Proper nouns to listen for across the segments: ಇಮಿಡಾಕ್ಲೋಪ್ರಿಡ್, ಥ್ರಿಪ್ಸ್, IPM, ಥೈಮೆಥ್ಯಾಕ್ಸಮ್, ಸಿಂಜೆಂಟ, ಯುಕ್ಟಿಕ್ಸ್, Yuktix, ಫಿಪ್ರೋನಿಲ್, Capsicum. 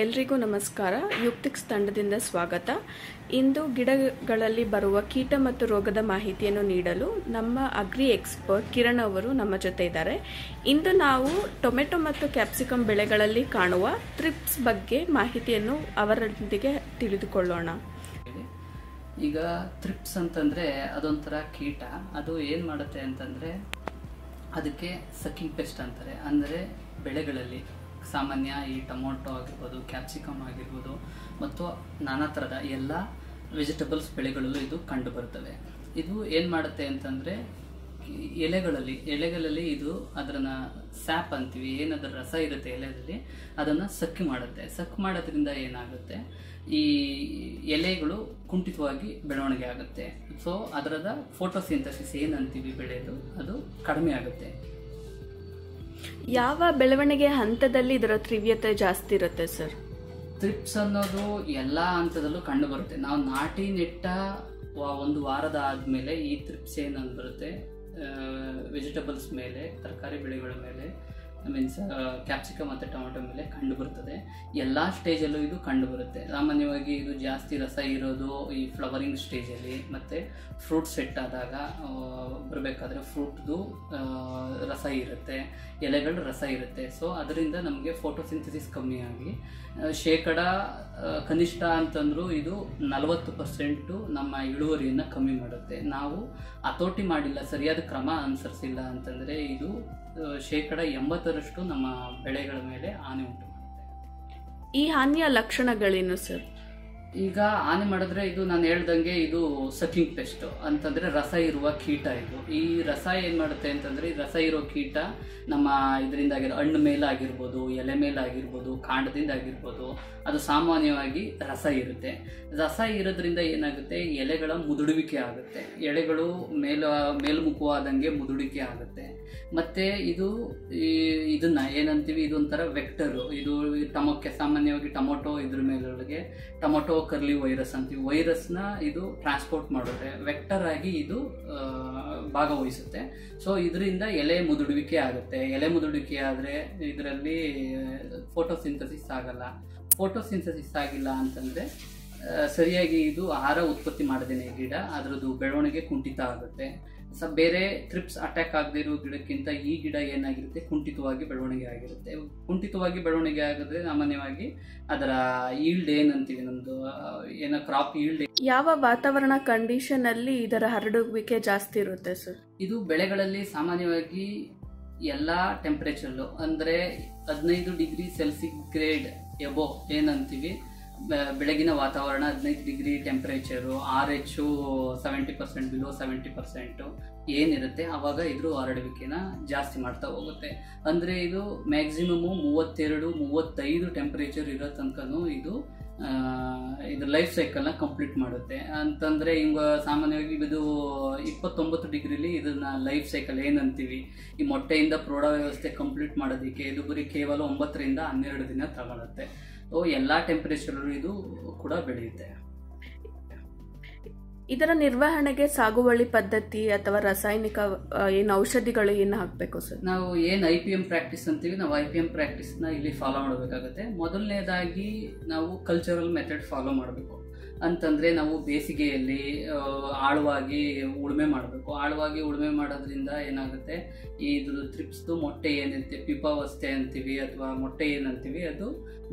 एल्रिगू नमस्कार युक्तिक्स ತಂಡದಿಂದ स्वागत। इंदु गिडगळल्लि बरुव कीट मत्तु रोगद माहितियन्नु नीडलु नम्म अग्री एक्सपर्ट किरण अवरु नम्म जोते इद्दारे। इंदु नावु टोमेटो मत्तु ಕ್ಯಾಪ್ಸಿಕಂ ಬೆಳೆಗಳಲ್ಲಿ ಕಾಣುವ ಥ್ರಿಪ್ಸ್ ಬಗ್ಗೆ ಮಾಹಿತಿಯನ್ನು ಅವರೊಂದಿಗೆ ತಿಳಿದುಕೊಳ್ಳೋಣ। ಈಗ ಥ್ರಿಪ್ಸ್ ಅಂತಂದ್ರೆ ಅದೊಂತರ ಕೀಟ, ಅದು ಏನು ಮಾಡುತ್ತೆ ಅಂತಂದ್ರೆ ಅದಕ್ಕೆ ಸಕ್ಕಿಂಗ್ ಪೆಸ್ಟ್ ಅಂತಾರೆ। ಅಂದ್ರೆ ಬೆಳೆಗಳಲ್ಲಿ ಸಾಮಾನ್ಯ ಈ ಟೊಮೊಟೊ ಆಗಿರ್ಬೋದು, ಕ್ಯಾಪ್ಸಿಕಮ್ ಆಗಿರ್ಬೋದು ಮತ್ತು ನಾನಾ ಥರದ ಎಲ್ಲ ವೆಜಿಟೇಬಲ್ಸ್ ಬೆಳೆಗಳಲ್ಲೂ ಇದು ಕಂಡು ಬರುತ್ತವೆ। ಇದು ಏನು ಮಾಡುತ್ತೆ ಅಂತಂದರೆ ಎಲೆಗಳಲ್ಲಿ ಇದು ಅದರನ್ನ ಸ್ಯಾಪ್ ಅಂತೀವಿ, ಏನದರ ರಸ ಇರುತ್ತೆ ಎಲೆಯಲ್ಲಿ, ಅದನ್ನು ಸಕ್ಕಿ ಮಾಡುತ್ತೆ। ಸಕ್ಕಿ ಮಾಡೋದ್ರಿಂದ ಏನಾಗುತ್ತೆ, ಈ ಎಲೆಗಳು ಕುಂಠಿತವಾಗಿ ಬೆಳವಣಿಗೆ ಆಗುತ್ತೆ। ಸೊ ಅದರದ ಫೋಟೋಸಿಂಥಸಿಸ್ ಏನಂತೀವಿ ಬೆಳೆದು ಅದು ಕಡಿಮೆ ಆಗುತ್ತೆ। ಯಾವ ಬೆಳವಣಿಗೆ ಹಂತದಲ್ಲಿ ಇದರ ತೀವ್ರತೆ ಜಾಸ್ತಿ ಇರುತ್ತೆ ಸರ್? ಥ್ರಿಪ್ಸ್ ಅನ್ನೋದು ಎಲ್ಲಾ ಹಂತದಲ್ಲೂ ಕಂಡು ಬರುತ್ತೆ। ನಾವು ನಾಟಿ ನೆಟ್ಟ ಒಂದು ವಾರದ ಆದ್ಮೇಲೆ ಈ ಥ್ರಿಪ್ಸ್ ಏನಂತ ಬರುತ್ತೆ ವೆಜಿಟೇಬಲ್ಸ್ ಮೇಲೆ, ತರಕಾರಿ ಬೆಳೆಗಳ ಮೇಲೆ, ಮೀನ್ಸ್ ಕ್ಯಾಪ್ಸಿಕಮ್ ಮತ್ತು ಟೊಮೆಟೊ ಮೇಲೆ ಕಂಡು ಬರ್ತದೆ। ಎಲ್ಲ ಸ್ಟೇಜಲ್ಲೂ ಇದು ಕಂಡು ಬರುತ್ತೆ। ಸಾಮಾನ್ಯವಾಗಿ ಇದು ಜಾಸ್ತಿ ರಸ ಇರೋದು ಈ ಫ್ಲವರಿಂಗ್ ಸ್ಟೇಜಲ್ಲಿ, ಮತ್ತು ಫ್ರೂಟ್ ಸೆಟ್ ಆದಾಗ ಬರಬೇಕಾದ್ರೆ ಫ್ರೂಟ್ದು ರಸ ಇರುತ್ತೆ, ಎಲೆಗಳ ರಸ ಇರುತ್ತೆ। ಸೊ ಅದರಿಂದ ನಮಗೆ ಫೋಟೋಸಿಂಥಸಿಸ್ ಕಮ್ಮಿಯಾಗಿ ಕನಿಷ್ಠ ಅಂತಂದರೂ ಇದು 40% ನಮ್ಮ ಇಳುವರಿಯನ್ನು ಕಮ್ಮಿ ಮಾಡುತ್ತೆ। ನಾವು ಹತೋಟಿ ಮಾಡಿಲ್ಲ, ಸರಿಯಾದ ಕ್ರಮ ಅನುಸರಿಸಿಲ್ಲ ಅಂತಂದರೆ ಇದು 80% ನಮ್ಮ ಬೆಳೆಗಳ ಮೇಲೆ ಹಾನಿ ಉಂಟು ಮಾಡುತ್ತೆ। ಈ ಹಾನಿಯ ಲಕ್ಷಣಗಳೇನು ಸರ್? ಈಗ ಹಾನಿ ಮಾಡಿದ್ರೆ ಇದು ನಾನು ಹೇಳ್ದಂಗೆ ಇದು ಸಕ್ಕಿಂಗ್ ಪೆಸ್ಟ್ ಅಂತಂದರೆ ರಸ ಇರುವ ಕೀಟ ಇದು। ಈ ರಸ ಏನು ಮಾಡುತ್ತೆ ಅಂತಂದರೆ ಈ ರಸ ಇರೋ ಕೀಟ ನಮ್ಮ ಇದರಿಂದಾಗಿರೋ ಹಣ್ಣು ಮೇಲಾಗಿರ್ಬೋದು, ಎಲೆ ಮೇಲಾಗಿರ್ಬೋದು, ಕಾಂಡದಿಂದ ಆಗಿರ್ಬೋದು, ಅದು ಸಾಮಾನ್ಯವಾಗಿ ರಸ ಇರುತ್ತೆ। ರಸ ಇರೋದ್ರಿಂದ ಏನಾಗುತ್ತೆ, ಎಲೆಗಳ ಮುದುಡುವಿಕೆ ಆಗುತ್ತೆ, ಎಲೆಗಳು ಮೇಲ್ಮುಖವಾದಂಗೆ ಮುದುಡಿಕೆ ಆಗುತ್ತೆ। ಮತ್ತು ಇದು ಇದನ್ನು ಏನಂತೀವಿ, ಇದೊಂಥರ ವೆಕ್ಟರು, ಇದು ಸಾಮಾನ್ಯವಾಗಿ ಟೊಮೊಟೊ ಇದ್ರ ಮೇಲೊಳಗೆ ಟೊಮೊಟೊ ಕರ್ಲಿ ವೈರಸ್ ಅಂತೀವಿ, ವೈರಸ್ನ ಇದು ಟ್ರಾನ್ಸ್ಪೋರ್ಟ್ ಮಾಡುತ್ತೆ, ವೆಕ್ಟರ್ ಆಗಿ ಇದು ಭಾಗವಹಿಸುತ್ತೆ। ಸೊ ಇದರಿಂದ ಎಲೆ ಮುದುಡುವಿಕೆ ಆಗುತ್ತೆ, ಎಲೆ ಮುದುಡುವಿಕೆ ಆದರೆ ಇದರಲ್ಲಿ ಫೋಟೋಸಿಂಥಸಿಸ್ ಆಗಲ್ಲ, ಫೋಟೋಸಿಂಥಸಿಸ್ ಆಗಿಲ್ಲ ಅಂತಂದರೆ ಸರಿಯಾಗಿ ಇದು ಆಹಾರ ಉತ್ಪತ್ತಿ ಮಾಡದೇನೆ ಗಿಡ ಅದರದ್ದು ಬೆಳವಣಿಗೆ ಕುಂಠಿತ ಆಗುತ್ತೆ। ಬೇರೆ ಥ್ರಿಪ್ಸ್ ಅಟ್ಯಾಕ್ ಆಗದೇ ಇರೋ ಗಿಡಕ್ಕಿಂತ ಈ ಗಿಡ ಏನಾಗಿರುತ್ತೆ, ಕುಂಠಿತವಾಗಿ ಬೆಳವಣಿಗೆ ಆಗಿರುತ್ತೆ। ಕುಂಠಿತವಾಗಿ ಬೆಳವಣಿಗೆ ಆಗಿದ್ರೆ ಸಾಮಾನ್ಯವಾಗಿ ಅದರ ಈಲ್ಡ್ ಏನಂತೀವಿ, ನಮ್ಮದು ಏನೋ ಕ್ರಾಪ್ ಈಲ್ಡ್, ಯಾವ ವಾತಾವರಣ ಕಂಡೀಷನ್ ಅಲ್ಲಿ ಇದರ ಹರಡುವಿಕೆ ಜಾಸ್ತಿ ಇರುತ್ತೆ ಸರ್? ಇದು ಬೆಳೆಗಳಲ್ಲಿ ಸಾಮಾನ್ಯವಾಗಿ ಎಲ್ಲ ಟೆಂಪರೇಚರ್ಲು, ಅಂದರೆ 15°C ಎಬೋ ಏನಂತೀವಿ, ಬೆಳಗಿನ ವಾತಾವರಣ 15 ಡಿಗ್ರಿ ಟೆಂಪ್ರೇಚರು, RH 70% ಬಿಲೋ 70% ಏನಿರುತ್ತೆ ಆವಾಗ ಇದ್ರ ಹರಡುವಿಕೆನ ಜಾಸ್ತಿ ಮಾಡ್ತಾ ಹೋಗುತ್ತೆ। ಅಂದರೆ ಇದು ಮ್ಯಾಕ್ಸಿಮಮು 32-35 ಟೆಂಪ್ರೇಚರ್ ಇರೋ ತನಕನೂ ಇದು ಲೈಫ್ ಸೈಕಲ್ನ ಕಂಪ್ಲೀಟ್ ಮಾಡುತ್ತೆ। ಅಂತಂದರೆ ಹಿಂಗೆ ಸಾಮಾನ್ಯವಾಗಿ ಇದು 29 ಡಿಗ್ರಿಲಿ ಇದನ್ನ ಲೈಫ್ ಸೈಕಲ್ ಏನಂತೀವಿ, ಈ ಮೊಟ್ಟೆಯಿಂದ ಪ್ರೌಢ ವ್ಯವಸ್ಥೆ ಕಂಪ್ಲೀಟ್ ಮಾಡೋದಕ್ಕೆ ಇದು ಬರೀ ಕೇವಲ 9-12 ದಿನ ತಗೊಳುತ್ತೆ। ಎಲ್ಲ ಟೆಂಪರೇಚರಲ್ಲೂ ಇದು ಕೂಡ ಬೆಳೆಯುತ್ತೆ। ಇದರ ನಿರ್ವಹಣೆಗೆ ಸಾಗುವಳಿ ಪದ್ಧತಿ ಅಥವಾ ರಾಸಾಯನಿಕ ಏನು ಔಷಧಿಗಳು ಏನು ಹಾಕಬೇಕು ಸರ್? ನಾವು ಏನು IPM ಪ್ರಾಕ್ಟೀಸ್ ಅಂತೀವಿ, ನಾವು IPM ಪ್ರಾಕ್ಟೀಸ್ನ ಇಲ್ಲಿ ಫಾಲೋ ಮಾಡಬೇಕಾಗುತ್ತೆ। ಮೊದಲನೇದಾಗಿ ನಾವು ಕಲ್ಚರಲ್ ಮೆಥಡ್ ಫಾಲೋ ಮಾಡಬೇಕು, ಅಂತಂದರೆ ನಾವು ಬೇಸಿಗೆಯಲ್ಲಿ ಆಳವಾಗಿ ಉಳುಮೆ ಮಾಡಬೇಕು। ಆಳವಾಗಿ ಉಳುಮೆ ಮಾಡೋದ್ರಿಂದ ಏನಾಗುತ್ತೆ, ಇದು ಥ್ರಿಪ್ಸ್ದು ಮೊಟ್ಟೆ ಏನಂತೆ ಪೀಪಾವಸ್ಥೆ ಅಂತೀವಿ ಅಥವಾ ಮೊಟ್ಟೆ ಏನಂತೀವಿ, ಅದು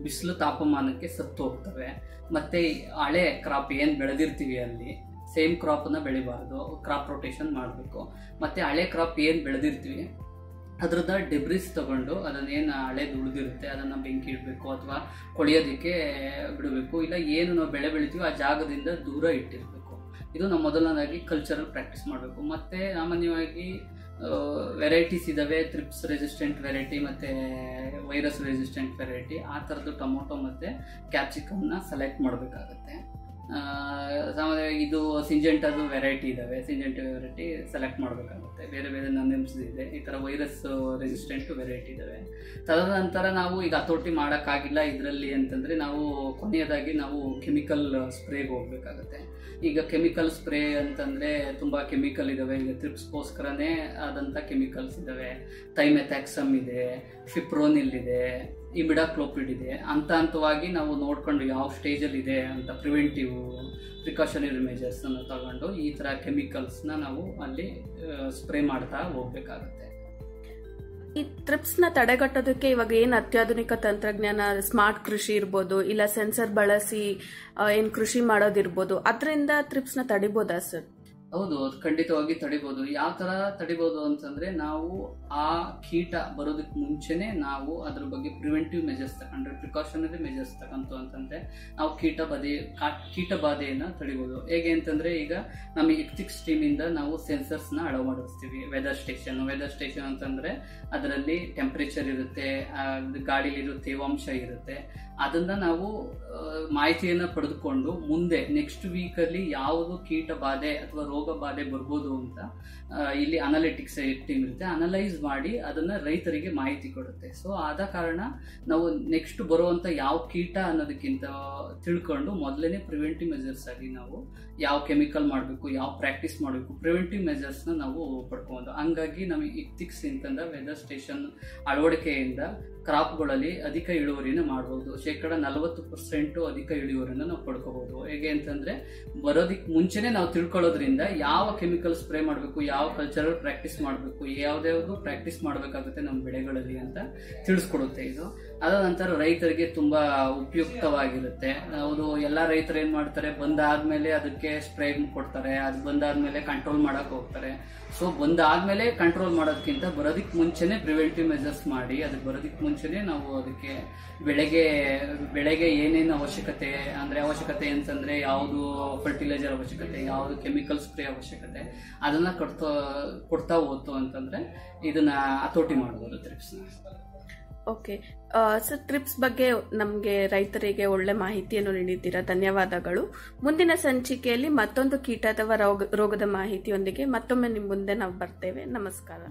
ಬಿಸಿಲು ತಾಪಮಾನಕ್ಕೆ ಸತ್ತು ಹೋಗ್ತವೆ। ಮತ್ತು ಹಳೆ ಕ್ರಾಪ್ ಏನು ಬೆಳೆದಿರ್ತೀವಿ ಅಲ್ಲಿ ಸೇಮ್ ಕ್ರಾಪನ್ನು ಬೆಳಿಬಾರ್ದು, ಕ್ರಾಪ್ ರೊಟೇಷನ್ ಮಾಡಬೇಕು। ಮತ್ತು ಹಳೆ ಕ್ರಾಪ್ ಏನು ಬೆಳೆದಿರ್ತೀವಿ ಅದರದ ಡೆಬ್ರಿಸ್ ತೊಗೊಂಡು ಅದನ್ನೇನು ಹಳೇದು ಉಳಿದಿರುತ್ತೆ ಅದನ್ನು ಬೆಂಕಿ ಇಡಬೇಕು ಅಥವಾ ಕೊಳೆಯೋದಕ್ಕೆ ಬಿಡಬೇಕು, ಇಲ್ಲ ಏನು ನಾವು ಬೆಳೆ ಬೆಳಿತೀವೋ ಆ ಜಾಗದಿಂದ ದೂರ ಇಟ್ಟಿರಬೇಕು। ಇದು ನಾವು ಮೊದಲನೇದಾಗಿ ಕಲ್ಚರಲ್ ಪ್ರಾಕ್ಟೀಸ್ ಮಾಡಬೇಕು। ಮತ್ತು ಸಾಮಾನ್ಯವಾಗಿ ವೆರೈಟೀಸ್ ಇದ್ದಾವೆ, ಥ್ರಿಪ್ಸ್ ರೆಸಿಸ್ಟೆಂಟ್ ವೆರೈಟಿ ಮತ್ತು ವೈರಸ್ ರೆಸಿಸ್ಟೆಂಟ್ ವೆರೈಟಿ, ಆ ಥರದ್ದು ಟೊಮೊಟೊ ಮತ್ತು ಕ್ಯಾಪ್ಸಿಕಮ್ನ ಸೆಲೆಕ್ಟ್ ಮಾಡಬೇಕಾಗತ್ತೆ। ಸಾಮಾನ್ಯವಾಗಿ ಇದು ಸಿಂಜೆಂಟದು ವೆರೈಟಿ ಇದ್ದಾವೆ, ಸಿಂಜೆಂಟ್ ವೆರೈಟಿ ಸೆಲೆಕ್ಟ್ ಮಾಡಬೇಕಾಗುತ್ತೆ। ಬೇರೆ ಬೇರೆ ನಮ್ಸ್ ಇದೆ, ಈ ಥರ ವೈರಸ್ ರೆಸಿಸ್ಟೆಂಟ್ ವೆರೈಟಿ ಇದ್ದಾವೆ। ತದನಂತರ ನಾವು ಈಗ ಹತೋಟಿ ಮಾಡೋಕ್ಕಾಗಿಲ್ಲ ಇದರಲ್ಲಿ ಅಂತಂದರೆ ನಾವು ಕೊನೆಯದಾಗಿ ನಾವು ಕೆಮಿಕಲ್ ಸ್ಪ್ರೇಗೆ ಹೋಗಬೇಕಾಗತ್ತೆ। ಈಗ ಕೆಮಿಕಲ್ ಸ್ಪ್ರೇ ಅಂತಂದರೆ ತುಂಬ ಕೆಮಿಕಲ್ ಇದ್ದಾವೆ, ಈಗ ಥ್ರಿಪ್ಸ್ಗೋಸ್ಕರನೇ ಆದಂಥ ಕೆಮಿಕಲ್ಸ್ ಇದ್ದಾವೆ, ಥೈಮೆಥ್ಯಾಕ್ಸಮ್ ಇದೆ, ಫಿಪ್ರೋನಿಲ್ ಇದೆ, ಇಮಿಡಾಕ್ಲೋಪ್ರಿಡ್ ಇದೆ, ಹಂತ ಹಂತವಾಗಿ ನಾವು ನೋಡ್ಕೊಂಡು ಯಾವ ಸ್ಟೇಜಲ್ಲಿ ಇದೆ ಅಂತ ಪ್ರಿವೆಂಟಿವ್ ಪ್ರಿಕಾಷನರಿ ಮೆಜರ್ಸನ್ನು ತಗೊಂಡು ಈ ಥರ ಕೆಮಿಕಲ್ಸ್ನ ನಾವು ಅಲ್ಲಿ ಸ್ಪ್ರೇ ಮಾಡ್ತಾ ಹೋಗಬೇಕಾಗುತ್ತೆ. ಈ ಥ್ರಿಪ್ಸ್ನ ತಡೆಗಟ್ಟೋದಕ್ಕೆ ಇವಾಗ ಏನು ಅತ್ಯಾಧುನಿಕ ತಂತ್ರಜ್ಞಾನ, ಸ್ಮಾರ್ಟ್ ಕೃಷಿ ಇರ್ಬೋದು, ಇಲ್ಲ ಸೆನ್ಸರ್ ಬಳಸಿ ಏನು ಕೃಷಿ ಮಾಡೋದಿರ್ಬೋದು, ಅದರಿಂದ ಥ್ರಿಪ್ಸ್ನ ತಡಿಬೋದಾ ಸರ್? ಹೌದು, ಅದು ಖಂಡಿತವಾಗಿ ತಡಿಬೋದು. ಯಾವ ಥರ ತಡಿಬೋದು ಅಂತಂದರೆ, ನಾವು ಆ ಕೀಟ ಬರೋದಕ್ಕೆ ಮುಂಚೆನೇ ನಾವು ಅದ್ರ ಬಗ್ಗೆ ಪ್ರಿವೆಂಟಿವ್ ಮೆಜರ್ಸ್ ತಗೊಂಡ್ರೆ, ಪ್ರಿಕಾಷನರಿ ಮೆಜರ್ಸ್ ತಗೊಂತು ಅಂತಂದರೆ ನಾವು ಕೀಟ ಬಾಧೆಯನ್ನು ತಡಿಬೋದು. ಹೇಗೆ ಅಂತಂದರೆ, ಈಗ ನಮ್ಮ ಯುಕ್ಟಿಕ್ಸ್ ಟೀಮಿಂದ ನಾವು ಸೆನ್ಸರ್ಸ್ನ ಅಳವಡಿಸ್ತೀವಿ. ವೆದರ್ ಸ್ಟೇಷನ್ ಅಂತಂದರೆ ಅದರಲ್ಲಿ ಟೆಂಪ್ರೇಚರ್ ಇರುತ್ತೆ, ಗಾಳಿಲಿರೋ ತೇವಾಂಶ ಇರುತ್ತೆ. ಅದನ್ನು ನಾವು ಮಾಹಿತಿಯನ್ನು ಪಡೆದುಕೊಂಡು ಮುಂದೆ ನೆಕ್ಸ್ಟ್ ವೀಕಲ್ಲಿ ಯಾವುದು ಕೀಟ ಬಾಧೆ ಅಥವಾ ರೋಗ ಬಾಧೆ ಬರ್ಬೋದು ಅಂತ ಇಲ್ಲಿ ಅನಾಲಿಟಿಕ್ಸ್ ಟೀಮ್ ಇರುತ್ತೆ, ಅನಲೈಸ್ ಮಾಡಿ ಅದನ್ನು ರೈತರಿಗೆ ಮಾಹಿತಿ ಕೊಡುತ್ತೆ. ಸೊ ಆದ ಕಾರಣ ನಾವು ನೆಕ್ಸ್ಟ್ ಬರುವಂಥ ಯಾವ ಕೀಟ ಅನ್ನೋದಕ್ಕಿಂತ ತಿಳ್ಕೊಂಡು ಮೊದಲೇ ಪ್ರಿವೆಂಟಿವ್ ಮೆಜರ್ಸ್ ಆಗಿ ನಾವು ಯಾವ ಕೆಮಿಕಲ್ ಮಾಡಬೇಕು, ಯಾವ ಪ್ರಾಕ್ಟೀಸ್ ಮಾಡಬೇಕು, ಪ್ರಿವೆಂಟಿವ್ ಮೆಜರ್ಸ್ನ ನಾವು ಪಡ್ಕೊಬೋದು. ಹಂಗಾಗಿ ನಮಗೆ ಯುಕ್ಟಿಕ್ಸ್ ಅಂತಂದ ವೆದರ್ ಸ್ಟೇಷನ್ ಅಳವಡಿಕೆಯಿಂದ ಕ್ರಾಪ್ಗಳಲ್ಲಿ ಅಧಿಕ ಇಳುವರಿನ ಮಾಡ್ಬೋದು. 40% ಅಧಿಕ ಇಳುವರಿಯನ್ನು ನಾವು ಪಡ್ಕೋಬಹುದು. ಹೇಗೆ ಅಂತಂದ್ರೆ, ಬರೋದಿಕ್ ಮುಂಚೆನೆ ನಾವು ತಿಳ್ಕೊಳ್ಳೋದ್ರಿಂದ ಯಾವ ಕೆಮಿಕಲ್ ಸ್ಪ್ರೇ ಮಾಡಬೇಕು, ಯಾವ ಕಲ್ಚರಲ್ ಪ್ರಾಕ್ಟೀಸ್ ಮಾಡಬೇಕು, ಯಾವ್ದಾವ್ದು ಪ್ರಾಕ್ಟೀಸ್ ಮಾಡಬೇಕಾಗುತ್ತೆ ನಮ್ಮ ಬೆಳೆಗಳಲ್ಲಿ ಅಂತ ತಿಳಿಸ್ಕೊಡುತ್ತೆ ಇದು. ಅದ ನಂತರ ರೈತರಿಗೆ ತುಂಬಾ ಉಪಯುಕ್ತವಾಗಿರುತ್ತೆ. ಅವರು ಎಲ್ಲ ರೈತರು ಏನ್ ಮಾಡ್ತಾರೆ, ಬಂದಾದ್ಮೇಲೆ ಅದಕ್ಕೆ ಸ್ಪ್ರೇ ಕೊಡ್ತಾರೆ, ಅದು ಬಂದಾದ್ಮೇಲೆ ಕಂಟ್ರೋಲ್ ಮಾಡಕ್ ಹೋಗ್ತಾರೆ. ಸೊ ಬಂದಾದ್ಮೇಲೆ ಕಂಟ್ರೋಲ್ ಮಾಡೋದಕ್ಕಿಂತ ಬರೋದಿಕ್ ಮುಂಚೆನೆ ಪ್ರಿವೆಂಟಿವ್ ಮೆಜರ್ಸ್ ಮಾಡಿ ಅದಕ್ಕೆ ಬರೋದಿಕ್ ಮುಂಚೆನೆ ನಾವು ಅದಕ್ಕೆ ಬೆಳೆಗೆ ಏನೇನು ಅವಶ್ಯಕತೆ ಅಂತಂದ್ರೆ ಯಾವುದು ಫರ್ಟಿಲೈಸರ್ ಅವಶ್ಯಕತೆ, ಯಾವುದು ಕೆಮಿಕಲ್ ಸ್ಪ್ರೇ ಅವಶ್ಯಕತೆ, ಅದನ್ನ ಕೊಡ್ತಾ ಹೋಯ್ತು ಅಂತಂದ್ರೆ ಇದನ್ನ ಹತೋಟಿ ಮಾಡಬಹುದು ಥ್ರಿಪ್ಸ್ನ. ಓಕೆ ಸರ್, ಥ್ರಿಪ್ಸ್ ಬಗ್ಗೆ ನಮಗೆ ರೈತರಿಗೆ ಒಳ್ಳೆ ಮಾಹಿತಿಯನ್ನು ನೀಡಿದ್ದೀರಾ, ಧನ್ಯವಾದಗಳು. ಮುಂದಿನ ಸಂಚಿಕೆಯಲ್ಲಿ ಮತ್ತೊಂದು ಕೀಟ ಅಥವಾ ರೋಗದ ಮಾಹಿತಿಯೊಂದಿಗೆ ಮತ್ತೊಮ್ಮೆ ನಿಮ್ಮ ಮುಂದೆ ನಾವು ಬರ್ತೇವೆ. ನಮಸ್ಕಾರ.